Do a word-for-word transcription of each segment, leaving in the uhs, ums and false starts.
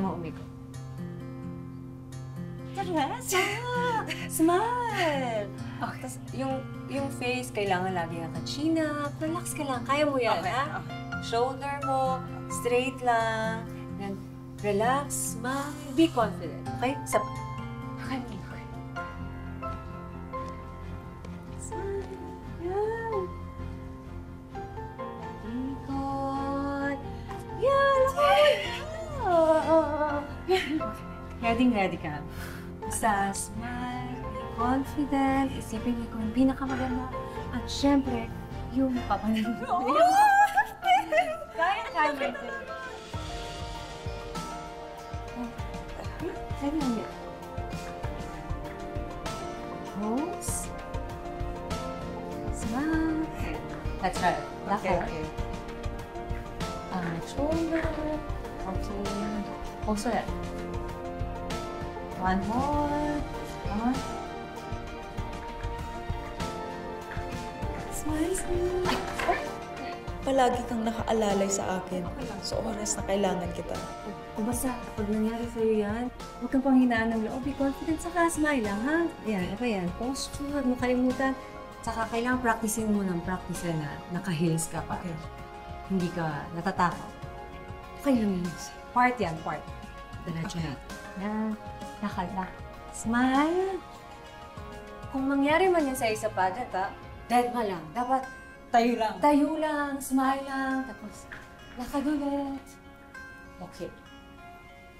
kailangan umigo. Teresa! Smile! Okay. Tas, yung, yung face, kailangan lagi naka-chin-up. Relax ka lang. Kaya mo yan, okay, ha? Okay. Shoulder mo, straight lang. Relax, smile. Be confident. Okay? Sa... Okay. Okay. Smile. Yan. Ikot. Yan. Ready-ready ka. Basta smile. Confident. Isipin niyo kung pinakamaganda. At syempre, yung papanood. Kaya, kaya. Kaya niya. Pose. Smile. That's right. Okay, okay. Ah, shoulder. Okay. Also that. One more. One. Smile, smile. Palagi kang nakaalalay sa akin. So, oras na kailangan kita. O basta, pag nangyari sa'yo yan, huwag kang panghinaan ng loob. Be confident, saka smile lang, ha? Ayan, ano ba yan? Posture, huwag mo kalimutan. Saka kailangan practicein mo ng practice na naka-heels ka pa. Okay. Hindi ka natatakot. Okay lang yun. Part yan, part. Diretso na. Yan. Nakala. Smile. Kung mangyari man yan sa isa pa, data, dead ma lang. Dapat tayo lang. Tayo lang. Smile lang. Tapos, nakagulit. Okay.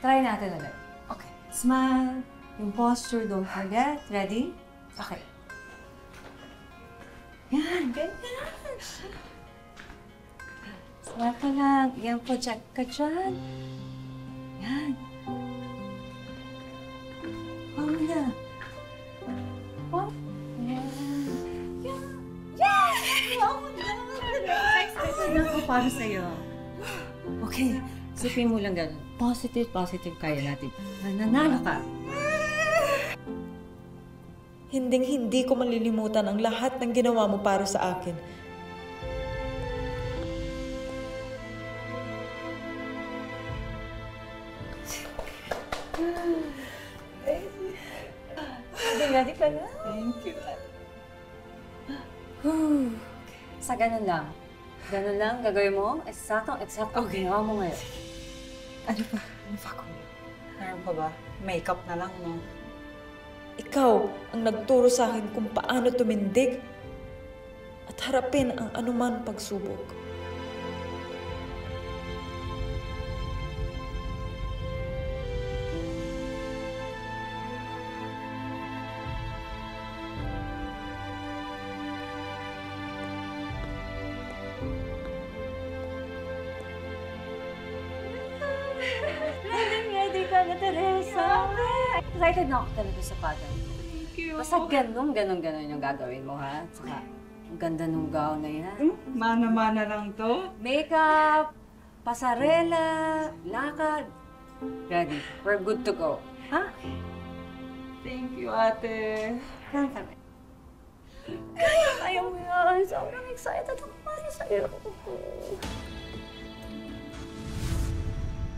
Try natin ulit. Okay. Smile. Yung posture, don't forget. Ready? Okay. Yan. Ganyan. Smile ka lang. Yan po. Check ka dyan. Yan. Pama na. Pama. Yan. Yan! Pama na. Naku, para sa'yo. Okay. Sipin mo lang gano'n. Positive, positive kaya natin. Nananalo ka. Hinding-hindi ko malilimutan ang lahat ng ginawa mo para sa akin. Ready ka na? Thank you. Sa ganun lang. Ganun lang gagawin mo. Eksaktong-eksakto ang ginawa mo ngayon. Ano ba? Ano ba ko? Meron pa ba? Makeup na lang, no? Ikaw ang nagturo sa akin kung paano tumindig at harapin ang anuman pagsubok. Excited na ako talaga sa pattern. Thank you. Basta ganun, ganun, ganun yung gagawin mo, ha? Saka, ang ganda nung gown na yan. Mana-mana lang to. Makeup, pasarela, lakad. Ready. We're good to go. Ha? Thank you, ate. Kaya kami. Kaya kaya mo yan. Sobrang excited ako para sa'yo.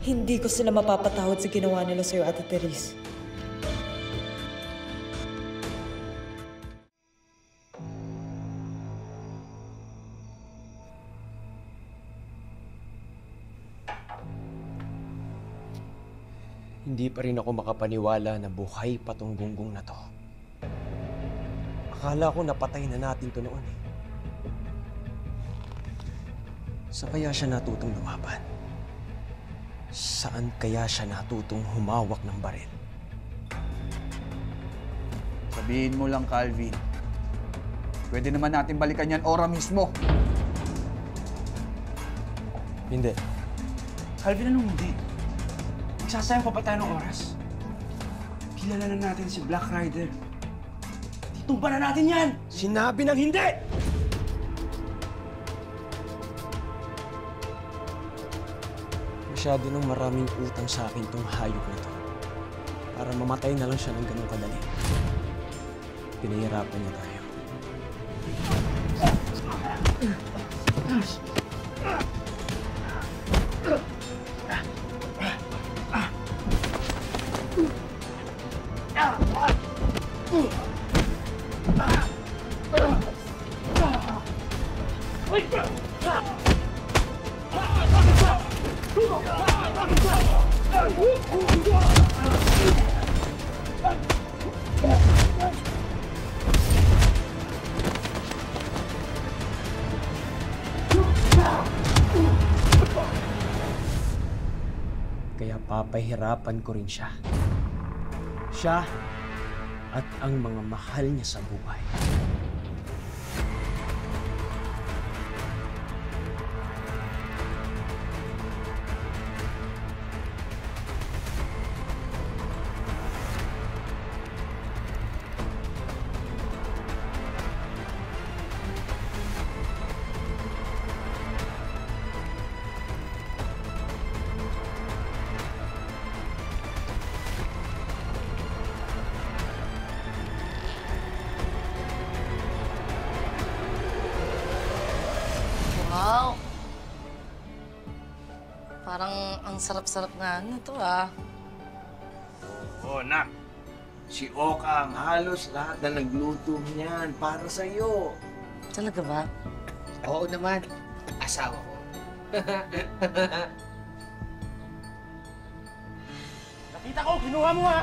Hindi ko sila mapapatawad sa ginawa nila sa'yo, Ate Teresa. Hindi pa rin ako makapaniwala na buhay pa tong gunggong na to. Akala ko napatay na natin to noon eh. Sa kaya siya natutong lumaban? Saan kaya siya natutong humawak ng baril? Sabihin mo lang, Calvin. Pwede naman natin balikan yan ora mismo. Hindi. Calvin, anong hindi? Sasayang pa pa tayo ng oras. Kilala na natin si Black Rider. Titumpa na natin yan! Sinabi ng hindi! Masyado nang maraming utang sa akin itong hayop na to. Para mamatay na lang siya ng ganun kadali. Pinahirapan niya tayo. Kaya papahirapan ko rin siya. Siya at ang mga mahal niya sa buhay. Parang ang sarap-sarap nga ano to ah. Oo, nak. Si Oka ang halos lahat na nagluto niyan para sa'yo. Talaga ba? Oo naman. Asawa ko. Nakita ko, kinuha mo ha!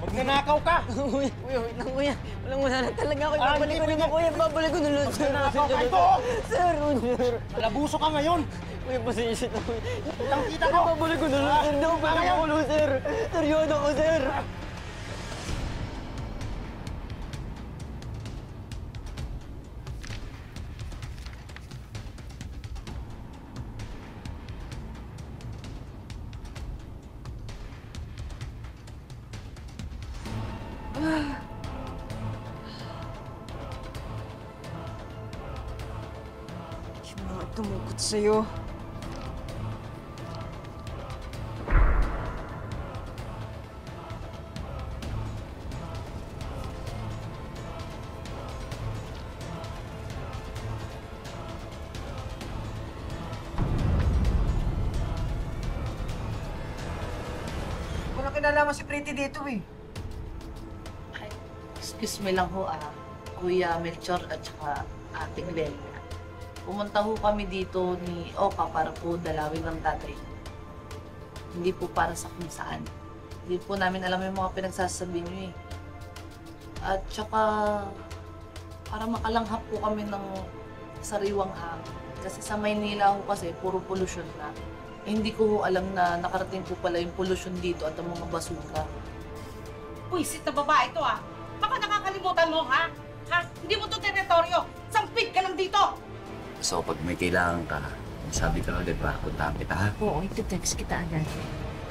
Huwag nanakaw ka! Uy, uy, wait lang kuya. Walang wala na talaga ako. Ibabalik ko naman kuya. Ibabalik ko naman. Huwag nanakaw ka ito! Sir, Junior. Malabuso ka ngayon. May pasensya na, uy. Nakita ko! Ibabalik ko naman, sir. Ibabalik ko naman, sir. Seryodo ko, sir. Kailangan tumukot sa'yo. Wala kinalaman si Pretty dito eh. Excuse me lang ho ah, Kuya Melchor at saka Ating Lely. Pumunta ho kami dito ni Oka para po dalawin ng tatay. Hindi po para sa kung saan. Hindi po namin alam yung mga pinagsasabi niyo eh. At saka, para makalanghap po kami ng sariwang hangin. Kasi sa Maynila ho kasi, puro pollution na. Eh, hindi ko ho alam na nakarating po pala yung pollution dito at ang mga basura. Puisit na babae ito ah! Baka nakakalimutan mo, ha? Ha? Hindi mo ito teritoryo. Sampit ka lang dito! So, pag may kailangan ka, sabi ka lang, diba? Puntahan kita, ha? Oo, ito text kita agad.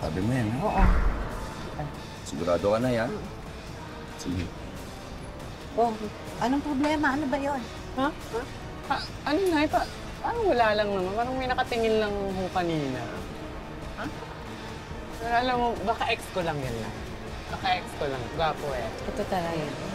Sabi mo yan, ha? Oo. Sigurado ka na yan? Sige. Oh, anong problema? Ano ba yun? Ha? Ha? Ha? Ano na? Pa parang wala lang naman. Parang may nakatingin lang mo kanina. Ha? Pero alam mo, baka ex ko lang yan lang. Naka-ex ko lang. Gwapo eh. Ito talaga.